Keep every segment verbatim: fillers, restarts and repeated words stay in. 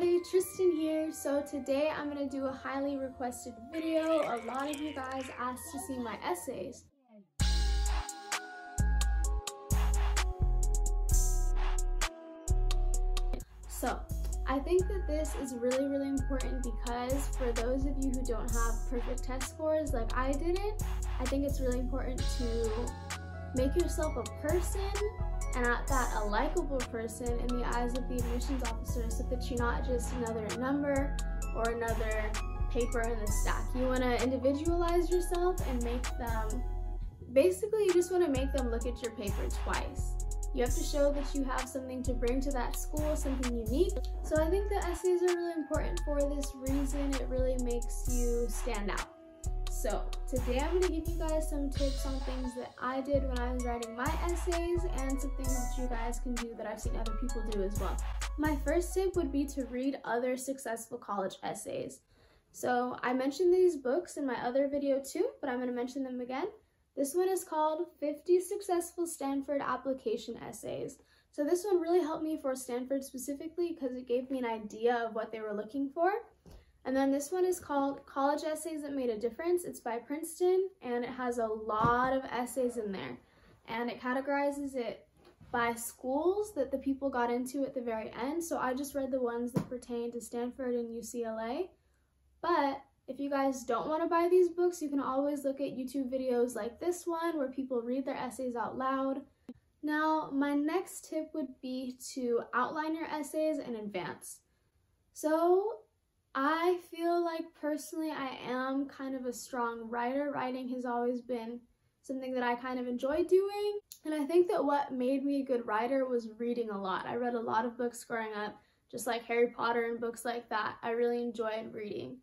everybody, Tristan here. So today I'm going to do a highly requested video. A lot of you guys asked to see my essays. So I think that this is really, really important because for those of you who don't have perfect test scores like I didn't, I think it's really important to make yourself a person, and at that, a likable person in the eyes of the admissions officer, so that you're not just another number or another paper in the stack. You want to individualize yourself and make them, basically you just want to make them look at your paper twice. You have to show that you have something to bring to that school, something unique. So I think the essays are really important for this reason. It really makes you stand out. So today I'm going to give you guys some tips on things that I did when I was writing my essays and some things that you guys can do that I've seen other people do as well. My first tip would be to read other successful college essays. So I mentioned these books in my other video too, but I'm going to mention them again. This one is called fifty Successful Stanford Application Essays. So this one really helped me for Stanford specifically because it gave me an idea of what they were looking for. And then this one is called College Essays That Made a Difference. It's by Princeton, and it has a lot of essays in there. And it categorizes it by schools that the people got into at the very end. So I just read the ones that pertain to Stanford and U C L A. But if you guys don't want to buy these books, you can always look at YouTube videos like this one where people read their essays out loud. Now, my next tip would be to outline your essays in advance. So I feel like personally I am kind of a strong writer. Writing has always been something that I kind of enjoy doing, and I think that what made me a good writer was reading a lot. I read a lot of books growing up, just like Harry Potter and books like that. I really enjoyed reading.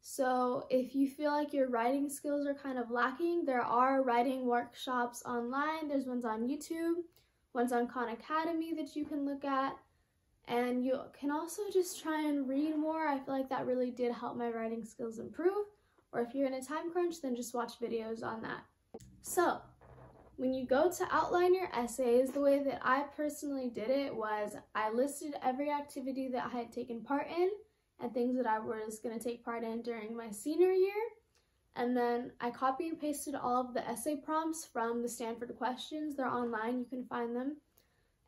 So if you feel like your writing skills are kind of lacking, there are writing workshops online. There's ones on YouTube, ones on Khan Academy that you can look at. And you can also just try and read more. I feel like that really did help my writing skills improve. Or if you're in a time crunch, then just watch videos on that. So when you go to outline your essays, the way that I personally did it was I listed every activity that I had taken part in and things that I was going to take part in during my senior year. And then I copy and pasted all of the essay prompts from the Stanford questions. They're online, you can find them.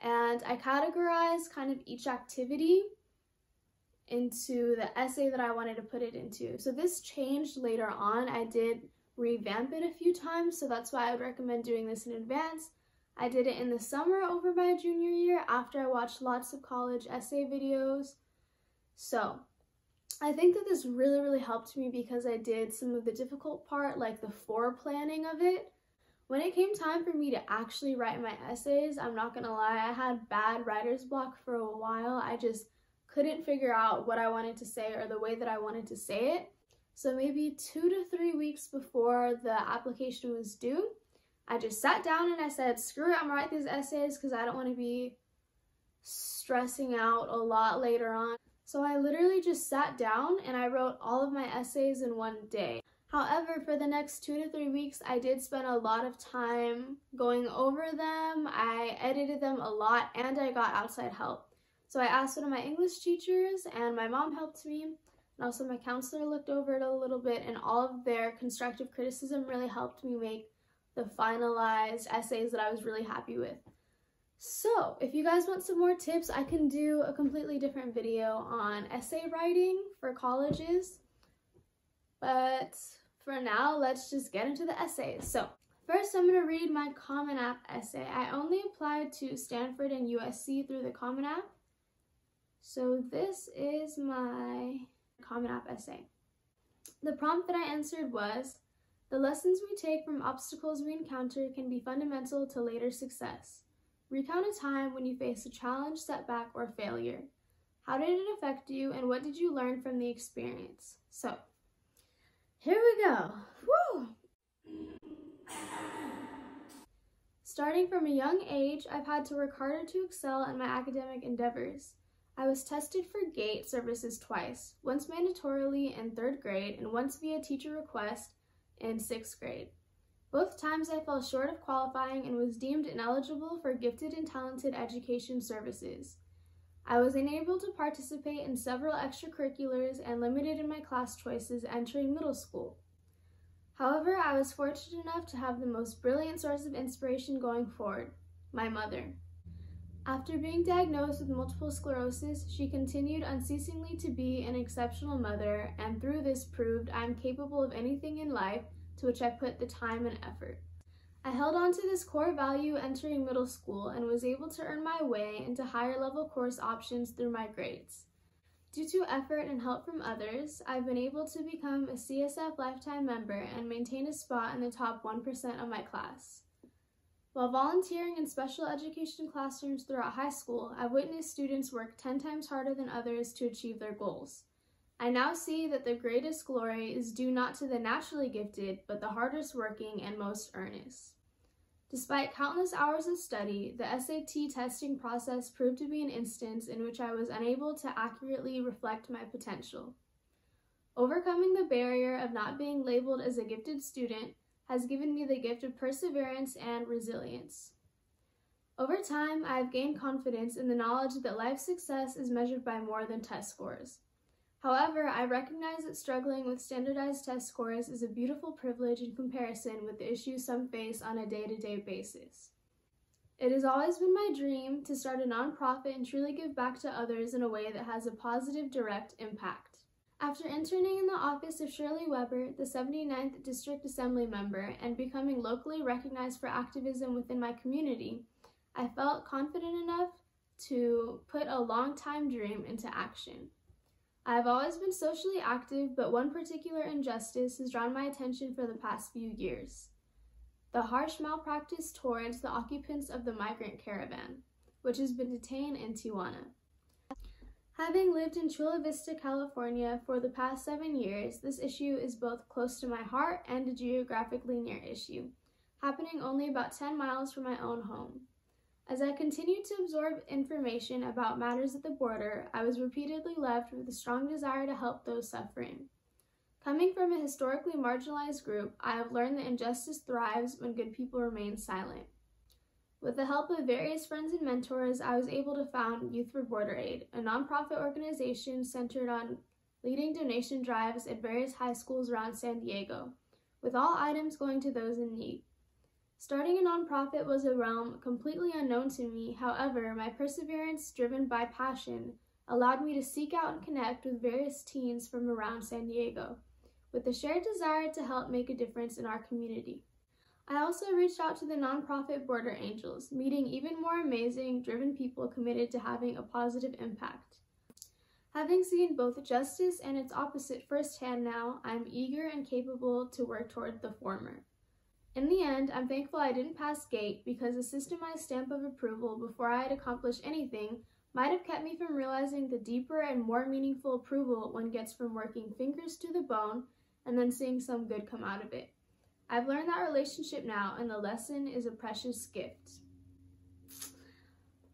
And I categorized kind of each activity into the essay that I wanted to put it into. So this changed later on. I did revamp it a few times, so that's why I would recommend doing this in advance. I did it in the summer over my junior year after I watched lots of college essay videos. So I think that this really, really helped me because I did some of the difficult part, like the foreplanning of it. When it came time for me to actually write my essays, I'm not gonna lie, I had bad writer's block for a while. I just couldn't figure out what I wanted to say or the way that I wanted to say it. So maybe two to three weeks before the application was due, I just sat down and I said, screw it, I'm gonna write these essays because I don't wanna be stressing out a lot later on. So I literally just sat down and I wrote all of my essays in one day. However, for the next two to three weeks, I did spend a lot of time going over them. I edited them a lot, and I got outside help. So I asked one of my English teachers, and my mom helped me, and also my counselor looked over it a little bit, and all of their constructive criticism really helped me make the finalized essays that I was really happy with. So if you guys want some more tips, I can do a completely different video on essay writing for colleges. But for now, let's just get into the essays. So first I'm going to read my Common App essay. I only applied to Stanford and U S C through the Common App. So this is my Common App essay. The prompt that I answered was, the lessons we take from obstacles we encounter can be fundamental to later success. Recount a time when you faced a challenge, setback, or failure. How did it affect you, and what did you learn from the experience? So here we go. Woo! Starting from a young age, I've had to work harder to excel in my academic endeavors. I was tested for GATE services twice, once mandatorily in third grade and once via teacher request in sixth grade. Both times I fell short of qualifying and was deemed ineligible for gifted and talented education services. I was unable to participate in several extracurriculars and limited in my class choices entering middle school. However, I was fortunate enough to have the most brilliant source of inspiration going forward, my mother. After being diagnosed with multiple sclerosis, she continued unceasingly to be an exceptional mother, and through this proved I am capable of anything in life to which I put the time and effort. I held on to this core value entering middle school and was able to earn my way into higher level course options through my grades. Due to effort and help from others, I've been able to become a C S F lifetime member and maintain a spot in the top one percent of my class. While volunteering in special education classrooms throughout high school, I've witnessed students work ten times harder than others to achieve their goals. I now see that the greatest glory is due not to the naturally gifted, but the hardest working and most earnest. Despite countless hours of study, the S A T testing process proved to be an instance in which I was unable to accurately reflect my potential. Overcoming the barrier of not being labeled as a gifted student has given me the gift of perseverance and resilience. Over time, I have gained confidence in the knowledge that life success is measured by more than test scores. However, I recognize that struggling with standardized test scores is a beautiful privilege in comparison with the issues some face on a day-to-day basis. It has always been my dream to start a nonprofit and truly give back to others in a way that has a positive, direct impact. After interning in the office of Shirley Weber, the seventy-ninth District Assembly member, and becoming locally recognized for activism within my community, I felt confident enough to put a long-time dream into action. I have always been socially active, but one particular injustice has drawn my attention for the past few years. The harsh malpractice towards the occupants of the migrant caravan, which has been detained in Tijuana. Having lived in Chula Vista, California for the past seven years, this issue is both close to my heart and a geographically near issue, happening only about ten miles from my own home. As I continued to absorb information about matters at the border, I was repeatedly left with a strong desire to help those suffering. Coming from a historically marginalized group, I have learned that injustice thrives when good people remain silent. With the help of various friends and mentors, I was able to found Youth for Border Aid, a nonprofit organization centered on leading donation drives at various high schools around San Diego, with all items going to those in need. Starting a nonprofit was a realm completely unknown to me. However, my perseverance, driven by passion, allowed me to seek out and connect with various teens from around San Diego, with a shared desire to help make a difference in our community. I also reached out to the nonprofit Border Angels, meeting even more amazing, driven people committed to having a positive impact. Having seen both justice and its opposite firsthand now, I'm eager and capable to work toward the former. In the end, I'm thankful I didn't pass GATE because a systemized stamp of approval before I had accomplished anything might have kept me from realizing the deeper and more meaningful approval one gets from working fingers to the bone and then seeing some good come out of it. I've learned that relationship now, and the lesson is a precious gift.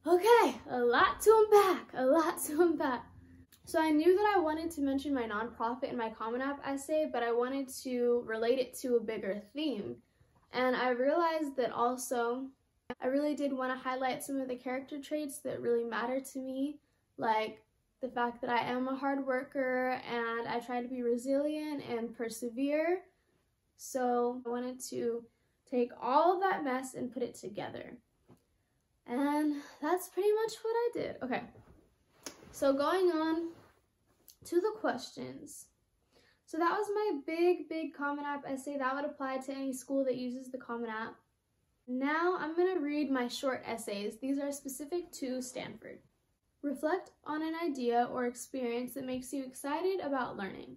Okay, a lot to unpack, a lot to unpack. So I knew that I wanted to mention my nonprofit in my Common App essay, but I wanted to relate it to a bigger theme. And I realized that also, I really did want to highlight some of the character traits that really matter to me, like the fact that I am a hard worker and I try to be resilient and persevere. So I wanted to take all of that mess and put it together. And that's pretty much what I did. Okay, so going on to the questions. So that was my big, big Common App essay. That would apply to any school that uses the Common App. Now I'm going to read my short essays. These are specific to Stanford. Reflect on an idea or experience that makes you excited about learning.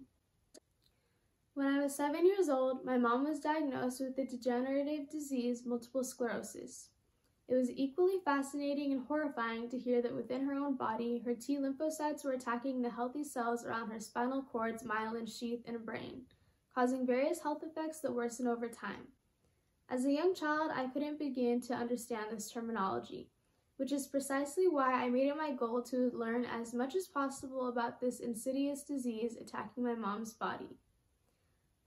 When I was seven years old, my mom was diagnosed with the degenerative disease multiple sclerosis. It was equally fascinating and horrifying to hear that within her own body, her T lymphocytes were attacking the healthy cells around her spinal cord's myelin sheath and brain, causing various health effects that worsen over time. As a young child, I couldn't begin to understand this terminology, which is precisely why I made it my goal to learn as much as possible about this insidious disease attacking my mom's body.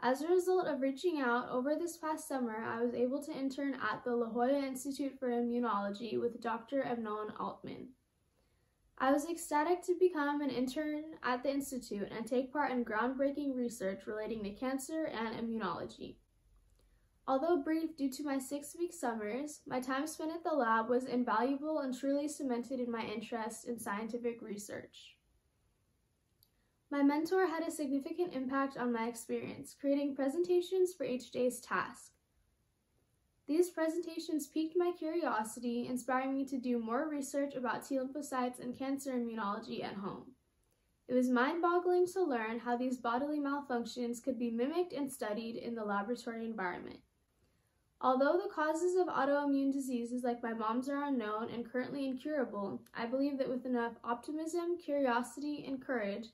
As a result of reaching out, over this past summer, I was able to intern at the La Jolla Institute for Immunology with Doctor Avnon Altman. I was ecstatic to become an intern at the Institute and take part in groundbreaking research relating to cancer and immunology. Although brief due to my six-week summers, my time spent at the lab was invaluable and truly cemented in my interest in scientific research. My mentor had a significant impact on my experience, creating presentations for each day's task. These presentations piqued my curiosity, inspiring me to do more research about T lymphocytes and cancer immunology at home. It was mind-boggling to learn how these bodily malfunctions could be mimicked and studied in the laboratory environment. Although the causes of autoimmune diseases like my mom's are unknown and currently incurable, I believe that with enough optimism, curiosity, and courage,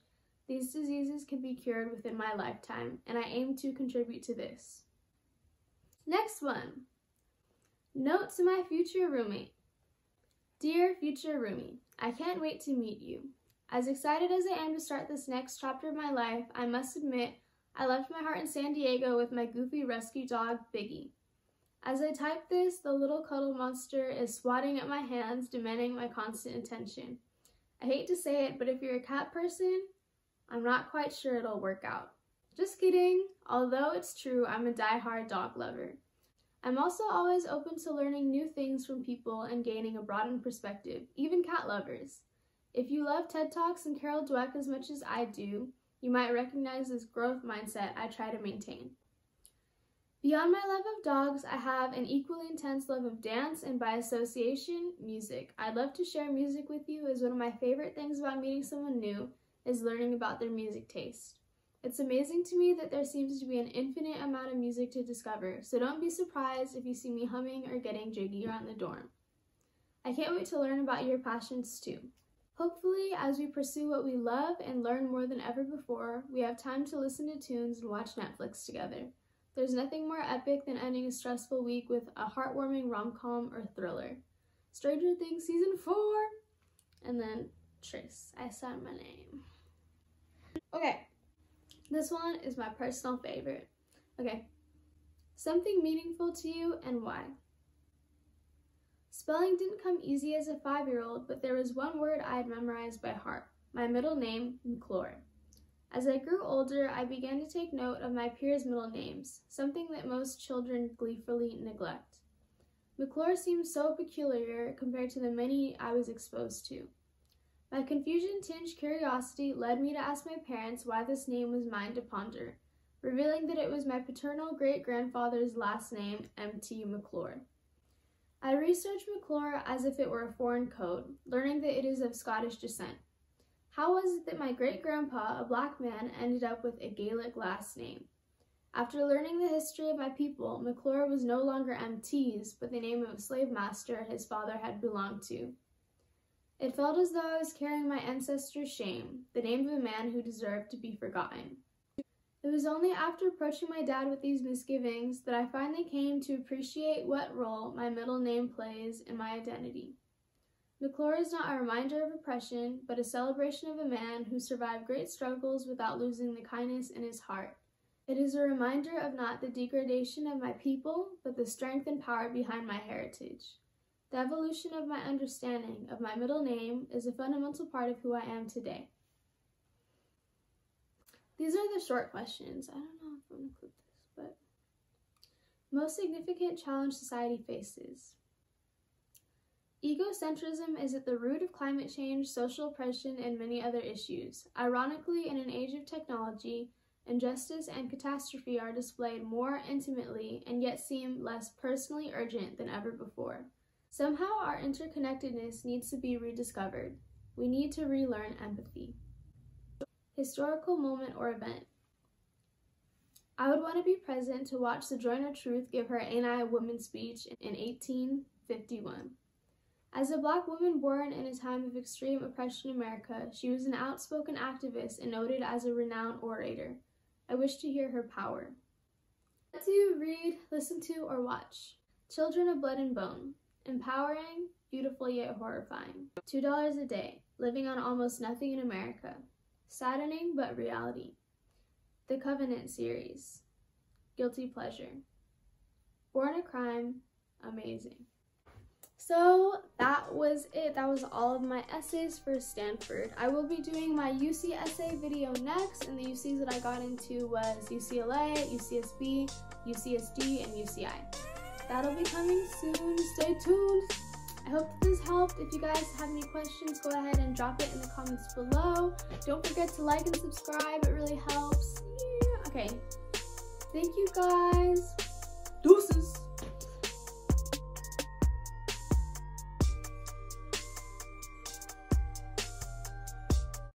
these diseases can be cured within my lifetime, and I aim to contribute to this. Next one. Note to my future roommate. Dear future roomie, I can't wait to meet you. As excited as I am to start this next chapter of my life, I must admit, I left my heart in San Diego with my goofy rescue dog, Biggie. As I type this, the little cuddle monster is swatting at my hands, demanding my constant attention. I hate to say it, but if you're a cat person, I'm not quite sure it'll work out. Just kidding, although it's true, I'm a die-hard dog lover. I'm also always open to learning new things from people and gaining a broadened perspective, even cat lovers. If you love TED Talks and Carol Dweck as much as I do, you might recognize this growth mindset I try to maintain. Beyond my love of dogs, I have an equally intense love of dance and, by association, music. I'd love to share music with you, as one of my favorite things about meeting someone new is learning about their music taste. It's amazing to me that there seems to be an infinite amount of music to discover, so don't be surprised if you see me humming or getting jiggy around the dorm. I can't wait to learn about your passions too. Hopefully, as we pursue what we love and learn more than ever before, we have time to listen to tunes and watch Netflix together. There's nothing more epic than ending a stressful week with a heartwarming rom-com or thriller. Stranger Things Season four! And then, Tris, I signed my name. Okay. This one is my personal favorite. Okay. Something meaningful to you and why. Spelling didn't come easy as a five-year-old, but there was one word I had memorized by heart, my middle name, McClure. As I grew older, I began to take note of my peers' middle names, something that most children gleefully neglect. McClure seemed so peculiar compared to the many I was exposed to. My confusion-tinged curiosity led me to ask my parents why this name was mine to ponder, revealing that it was my paternal great-grandfather's last name, M T McClure. I researched McClure as if it were a foreign code, learning that it is of Scottish descent. How was it that my great-grandpa, a black man, ended up with a Gaelic last name? After learning the history of my people, McClure was no longer M T's, but the name of a slave master his father had belonged to. It felt as though I was carrying my ancestors' shame, the name of a man who deserved to be forgotten. It was only after approaching my dad with these misgivings that I finally came to appreciate what role my middle name plays in my identity. McClure is not a reminder of oppression, but a celebration of a man who survived great struggles without losing the kindness in his heart. It is a reminder of not the degradation of my people, but the strength and power behind my heritage. The evolution of my understanding of my middle name is a fundamental part of who I am today. These are the short questions. I don't know if I'm going to include this, but... Most significant challenge society faces. Egocentrism is at the root of climate change, social oppression, and many other issues. Ironically, in an age of technology, injustice and catastrophe are displayed more intimately and yet seem less personally urgent than ever before. Somehow, our interconnectedness needs to be rediscovered. We need to relearn empathy. Historical moment or event. I would want to be present to watch Sojourner Truth give her "Ain't I a Woman" speech in eighteen fifty-one. As a black woman born in a time of extreme oppression in America, she was an outspoken activist and noted as a renowned orator. I wish to hear her power. What do you read, listen to, or watch? Children of Blood and Bone. Empowering, beautiful yet horrifying. two dollars a day, living on almost nothing in America. Saddening, but reality. The Covenant series. Guilty pleasure. Born a Crime, amazing. So that was it. That was all of my essays for Stanford. I will be doing my U C essay video next, and the U Cs that I got into was U C L A, U C S B, U C S D, and U C I. That'll be coming soon. Stay tuned. I hope that this helped. If you guys have any questions, go ahead and drop it in the comments below. Don't forget to like and subscribe. It really helps. Yeah. Okay. Thank you guys. Deuces.